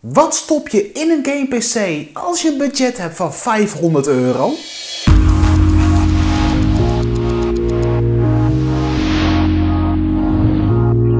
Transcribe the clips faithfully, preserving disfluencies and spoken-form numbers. Wat stop je in een game P C als je een budget hebt van vijfhonderd euro?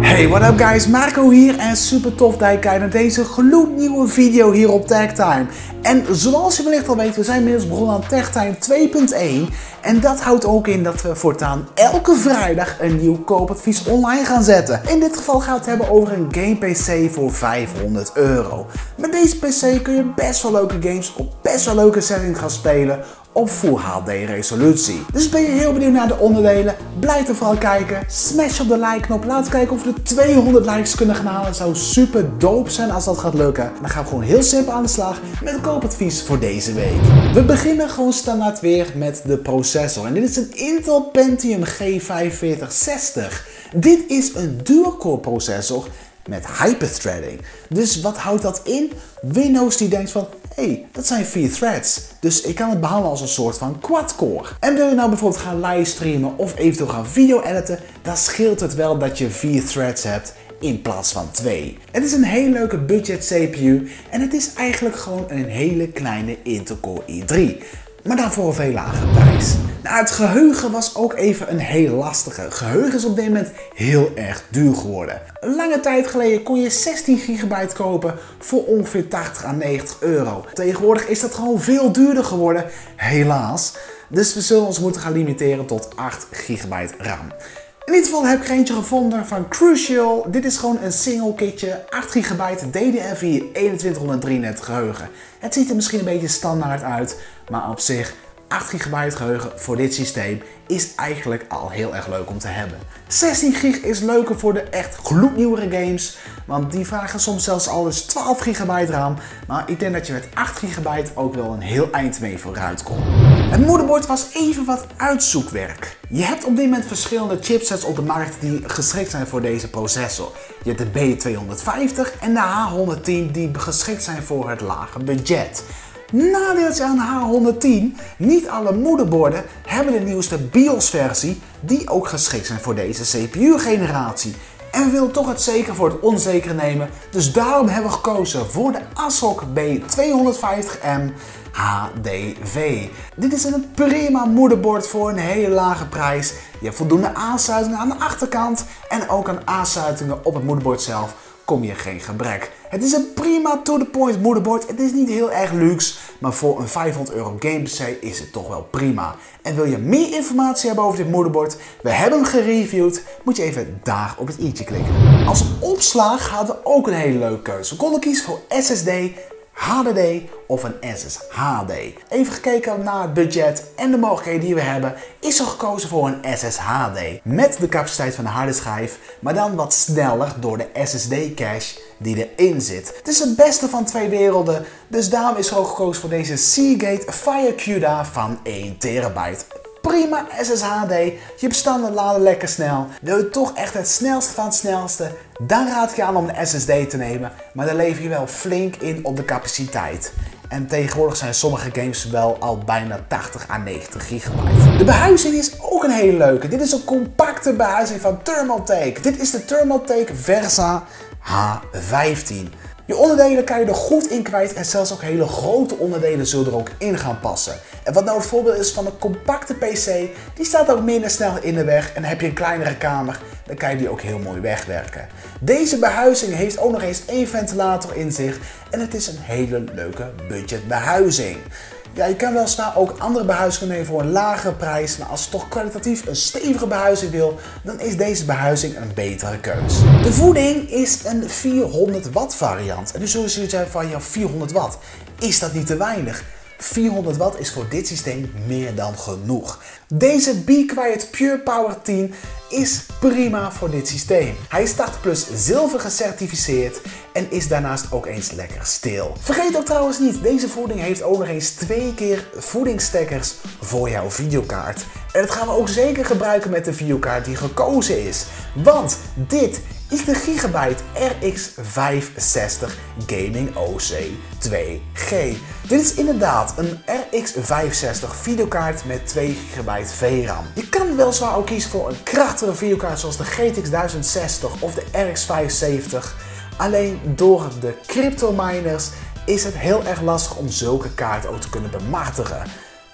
Hey, what up guys, Marco hier en super tof dat je kijkt naar deze gloednieuwe video hier op Tech Time. En zoals je wellicht al weet, we zijn inmiddels begonnen aan Tech Time twee punt één. En dat houdt ook in dat we voortaan elke vrijdag een nieuw koopadvies online gaan zetten. In dit geval gaat het hebben over een game P C voor vijfhonderd euro. Met deze P C kun je best wel leuke games op best wel leuke settings gaan spelen op Full H D resolutie. Dus ben je heel benieuwd naar de onderdelen? Blijf er vooral kijken. Smash op de like knop. Laten kijken of we de tweehonderd likes kunnen gaan halen. Het zou super dope zijn als dat gaat lukken. En dan gaan we gewoon heel simpel aan de slag met een koopadvies voor deze week. We beginnen gewoon standaard weer met de processor. En dit is een Intel Pentium G vijfenveertig zestig. Dit is een dual-core processor met hyperthreading. Dus wat houdt dat in? Windows die denkt van, hé, hey, dat zijn vier threads. Dus ik kan het behandelen als een soort van quad-core. En wil je nou bijvoorbeeld gaan livestreamen of eventueel gaan video editen, dan scheelt het wel dat je vier threads hebt in plaats van twee. Het is een hele leuke budget C P U en het is eigenlijk gewoon een hele kleine Intel Core i drie. Maar daarvoor een veel lagere prijs. Nou, het geheugen was ook even een heel lastige. Geheugen is op dit moment heel erg duur geworden. Een lange tijd geleden kon je zestien gigabyte kopen voor ongeveer tachtig à negentig euro. Tegenwoordig is dat gewoon veel duurder geworden, helaas. Dus we zullen ons moeten gaan limiteren tot acht gigabyte RAM. In ieder geval heb ik eentje gevonden van Crucial. Dit is gewoon een single kitje, acht gigabyte D D R vier eenentwintighonderddrieëndertig geheugen. Het ziet er misschien een beetje standaard uit, maar op zich acht gigabyte geheugen voor dit systeem is eigenlijk al heel erg leuk om te hebben. zestien gig is leuker voor de echt gloednieuwere games, want die vragen soms zelfs al eens twaalf gigabyte RAM. Maar ik denk dat je met acht gigabyte ook wel een heel eind mee vooruit komt. Het moederbord was even wat uitzoekwerk. Je hebt op dit moment verschillende chipsets op de markt die geschikt zijn voor deze processor. Je hebt de B tweehonderdvijftig en de H honderdtien die geschikt zijn voor het lage budget. Nadeeltje aan de H honderdtien, niet alle moederborden hebben de nieuwste BIOS versie die ook geschikt zijn voor deze C P U generatie. En we willen toch het zeker voor het onzekere nemen, dus daarom hebben we gekozen voor de Asrock B tweehonderdvijftig M H D V. Dit is een prima moederbord voor een hele lage prijs. Je hebt voldoende aansluitingen aan de achterkant en ook aan aansluitingen op het moederbord zelf. Kom je geen gebrek. Het is een prima to-the-point moederbord. Het is niet heel erg luxe, maar voor een vijfhonderd euro game P C is het toch wel prima. En wil je meer informatie hebben over dit moederbord? We hebben hem gereviewd. Moet je even daar op het i'tje klikken. Als opslag hadden we ook een hele leuke keuze. We konden kiezen voor S S D, H D D of een S S H D. Even gekeken naar het budget en de mogelijkheden die we hebben, is er gekozen voor een S S H D. Met de capaciteit van de harde schijf, maar dan wat sneller door de S S D cache die erin zit. Het is het beste van twee werelden, dus daarom is er ook gekozen voor deze Seagate FireCuda van één terabyte. Prima S S H D, je bestanden laden lekker snel. Wil je toch echt het snelste van het snelste? Dan raad ik je aan om een S S D te nemen, maar dan lever je wel flink in op de capaciteit. En tegenwoordig zijn sommige games wel al bijna tachtig à negentig gigabyte. De behuizing is ook een hele leuke. Dit is een compacte behuizing van Thermaltake. Dit is de Thermaltake Versa H vijftien. Je onderdelen kan je er goed in kwijt en zelfs ook hele grote onderdelen zullen er ook in gaan passen. En wat nou het voorbeeld is van een compacte P C, die staat ook minder snel in de weg en heb je een kleinere kamer, dan kan je die ook heel mooi wegwerken. Deze behuizing heeft ook nog eens één ventilator in zich en het is een hele leuke budgetbehuizing. Ja, je kan weliswaar ook andere behuizingen nemen voor een lagere prijs, maar als je toch kwalitatief een stevige behuizing wil, dan is deze behuizing een betere keus. De voeding is een vierhonderd watt variant. En nu zullen ze zeggen van, ja, vierhonderd watt, is dat niet te weinig? vierhonderd watt is voor dit systeem meer dan genoeg. Deze Be Quiet Pure Power tien is prima voor dit systeem. Hij is tachtig plus zilver gecertificeerd en is daarnaast ook eens lekker stil. Vergeet ook trouwens niet, deze voeding heeft ook nog eens twee keer voedingsstekkers voor jouw videokaart. En dat gaan we ook zeker gebruiken met de videokaart die gekozen is. Want dit is de Gigabyte R X vijfhonderdzestig Gaming O C twee G. Dit is inderdaad een R X vijfhonderdzestig videokaart met twee gigabyte V RAM. Je kan weliswaar ook kiezen voor een krachtige videokaart zoals de G T X duizend zestig of de R X vijfhonderdzeventig. Alleen door de cryptominers is het heel erg lastig om zulke kaarten ook te kunnen bemachtigen.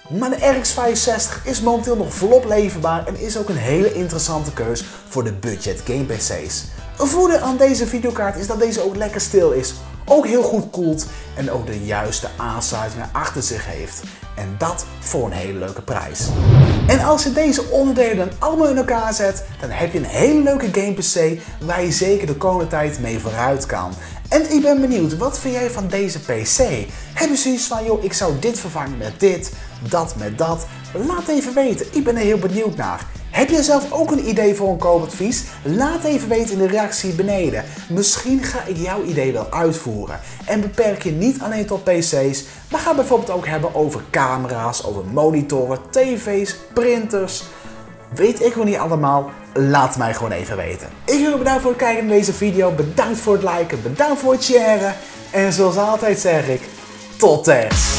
Maar de R X vijfhonderdzestig is momenteel nog volop leverbaar en is ook een hele interessante keus voor de budget game P C's. Een voordeel aan deze videokaart is dat deze ook lekker stil is, ook heel goed koelt en ook de juiste aansluitingen achter zich heeft. En dat voor een hele leuke prijs. En als je deze onderdelen dan allemaal in elkaar zet, dan heb je een hele leuke game P C waar je zeker de komende tijd mee vooruit kan. En ik ben benieuwd, wat vind jij van deze P C? Heb je zoiets van, joh, ik zou dit vervangen met dit, dat met dat? Laat even weten, ik ben er heel benieuwd naar. Heb jij zelf ook een idee voor een koopadvies? Laat even weten in de reactie beneden. Misschien ga ik jouw idee wel uitvoeren. En beperk je niet alleen tot P C's, maar ga bijvoorbeeld ook hebben over camera's, over monitoren, tv's, printers. Weet ik wel niet allemaal. Laat mij gewoon even weten. Ik wil je bedankt voor het kijken naar deze video. Bedankt voor het liken. Bedankt voor het sharen. En zoals altijd zeg ik, tot tens!